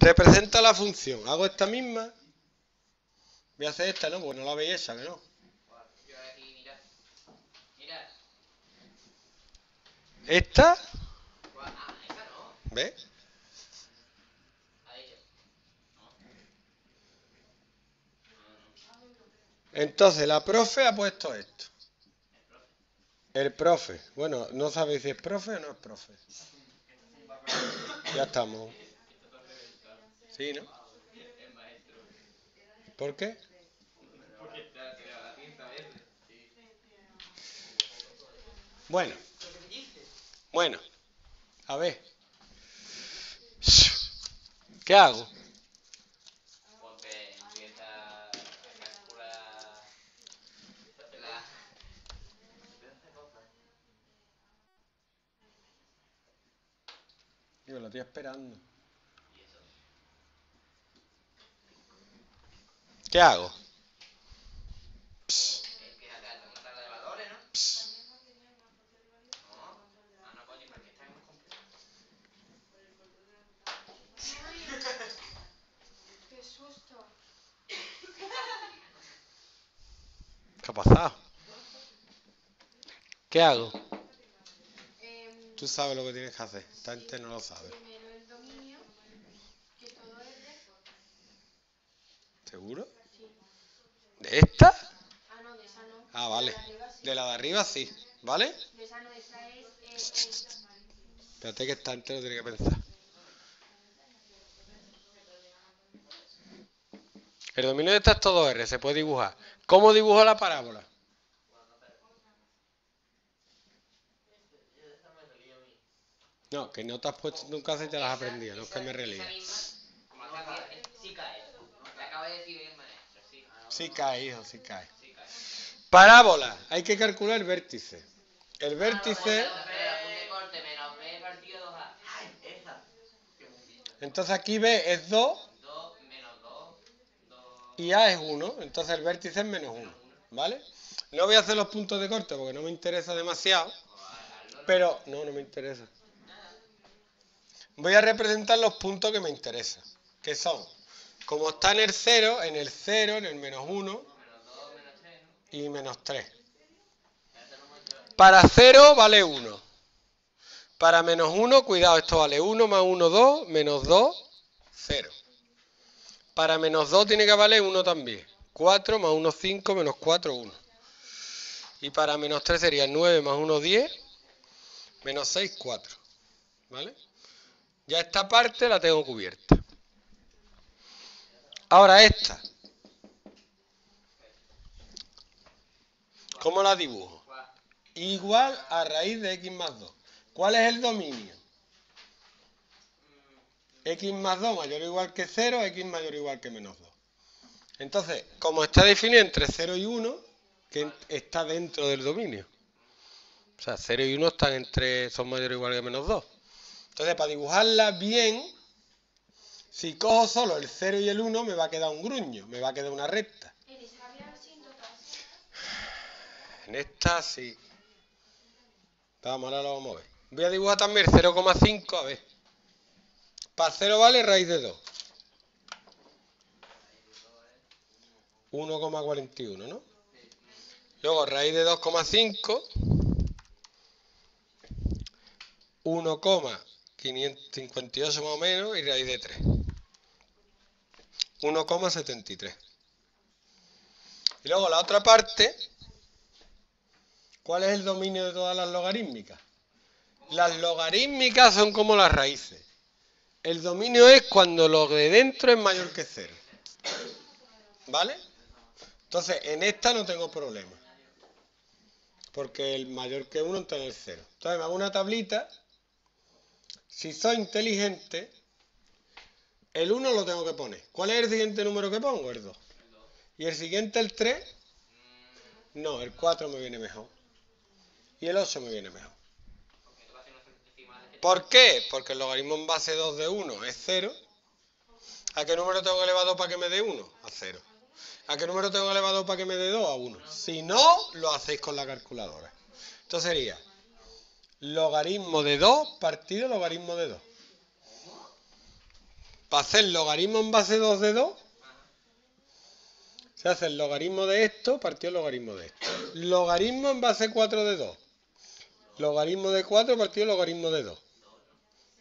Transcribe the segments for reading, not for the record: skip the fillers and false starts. Representa la función. Hago esta misma. Voy a hacer esta, ¿no? Porque no la veis esa, que no. Esta. ¿Ves? Entonces, la profe ha puesto esto. El profe. Bueno, no sabéis si es profe o no es profe. Ya estamos. Sí, ¿no? ¿Por qué? Bueno. Bueno. A ver. ¿Qué hago? Yo lo estoy esperando. ¿Qué hago? Psst. Psst. ¿Qué ha pasado? ¿Qué hago? Tú sabes lo que tienes que hacer, esta gente no lo sabe. Primero el dominio, que todo es de... ¿Seguro? Sí. ¿De esta? Ah, no, de esa no. Ah, vale. De la de arriba sí, ¿vale? De esa no, esa es... Espérate que esta gente lo tiene que pensar. El dominio de esta es todo R, se puede dibujar. ¿Cómo dibujo la parábola? No, que no te has puesto nunca se te las has aprendido, no es que me relíe. Sí cae. Te acabo de decir bien, maestro. Sí cae, hijo, sí cae. Parábola. Hay que calcular el vértice. El vértice... Entonces aquí B es 2. Y A es 1. Entonces el vértice es menos 1. ¿Vale? No voy a hacer los puntos de corte porque no me interesa demasiado. Pero... No, no me interesa. Voy a representar los puntos que me interesan, que son, como está en el 0, en el 0, en el menos 1 y menos 3. Para 0 vale 1. Para menos 1, cuidado, esto vale 1 más 1, 2, menos 2, 0. Para menos 2 tiene que valer 1 también. 4 más 1, 5, menos 4, 1. Y para menos 3 sería 9 más 1, 10, menos 6, 4. ¿Vale? Ya esta parte la tengo cubierta. Ahora esta. ¿Cómo la dibujo? Igual a raíz de x más 2. ¿Cuál es el dominio? X más 2 mayor o igual que 0, x mayor o igual que menos 2. Entonces, como está definido entre 0 y 1, que está dentro del dominio. O sea, 0 y 1 están entre, son mayor o igual que menos 2. Entonces, para dibujarla bien, si cojo solo el 0 y el 1, me va a quedar un gruño, me va a quedar una recta. En esta sí. Vamos, ahora lo vamos a ver. Voy a dibujar también el 0,5, a ver. Para 0 vale raíz de 2. 1,41, ¿no? Luego raíz de 2,5. 1,41. 558 más o menos y raíz de 3. 1,73. Y luego la otra parte, ¿cuál es el dominio de todas las logarítmicas? Las logarítmicas son como las raíces. El dominio es cuando lo de dentro es mayor que 0. ¿Vale? Entonces, en esta no tengo problema. Porque el mayor que 1 está en el 0. Entonces me hago una tablita. Si soy inteligente, el 1 lo tengo que poner. ¿Cuál es el siguiente número que pongo? El 2. ¿Y el siguiente, el 3? No, el 4 me viene mejor. Y el 8 me viene mejor. ¿Por qué? Porque el logaritmo en base 2 de 1 es 0. ¿A qué número tengo elevado para que me dé 1? A 0. ¿A qué número tengo elevado para que me dé 2? A 1. Si no, lo hacéis con la calculadora. Esto sería... logaritmo de 2 partido logaritmo de 2. Para hacer logaritmo en base 2 de 2, se hace el logaritmo de esto, partido el logaritmo de esto. Logaritmo en base 4 de 2. Logaritmo de 4, partido el logaritmo de 2.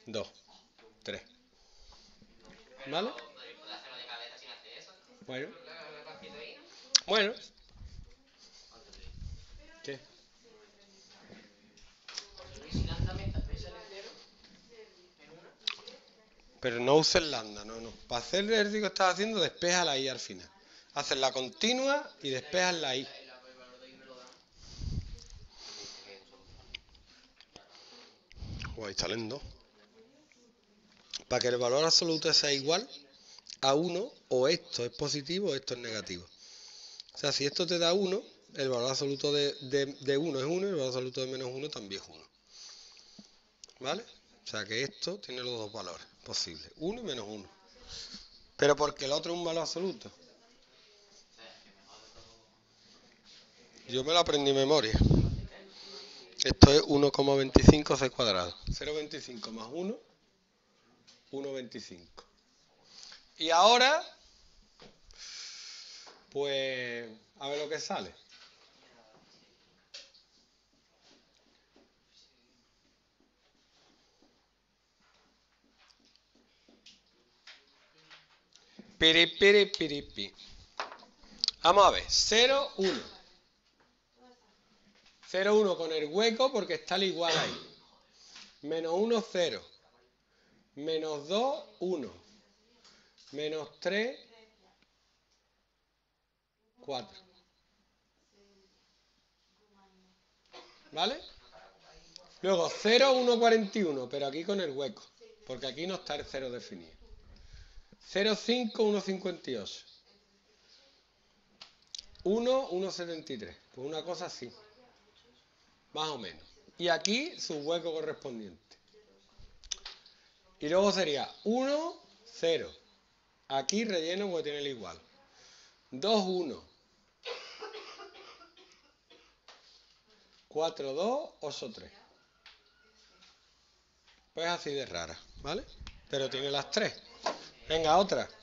2, 3. ¿Vale? Bueno. Bueno. ¿Qué? Pero no uses lambda, no, no. Para hacer el ejercicio que estás haciendo, despeja la i al final. Haces la continua y despejas la i. Guay, está lento. Para que el valor absoluto sea igual a 1, o esto es positivo o esto es negativo. O sea, si esto te da 1, el valor absoluto de 1 es 1 y el valor absoluto de menos 1 también es 1. ¿Vale? O sea que esto tiene los dos valores posibles, 1 y menos 1. Pero porque el otro es un valor absoluto. Yo me lo aprendí en memoria. Esto es 1,25c cuadrado. 0,25 más 1, 1,25. Y ahora, pues, a ver lo que sale. Piri, piri, piri, piri. Vamos a ver, 0, 1. 0, 1 con el hueco porque está el igual ahí. Menos 1, 0. Menos 2, 1. Menos 3, 4. ¿Vale? Luego 0, 1, 41, pero aquí con el hueco, porque aquí no está el 0 definido. 0, 5, 1, 58. 1, 1, 73. Pues una cosa así, más o menos. Y aquí su hueco correspondiente. Y luego sería 1, 0. Aquí relleno porque tiene el igual. 2, 1. 4, 2, 8, 3. Pues así de rara, ¿vale? Pero tiene las 3. Venga, otra.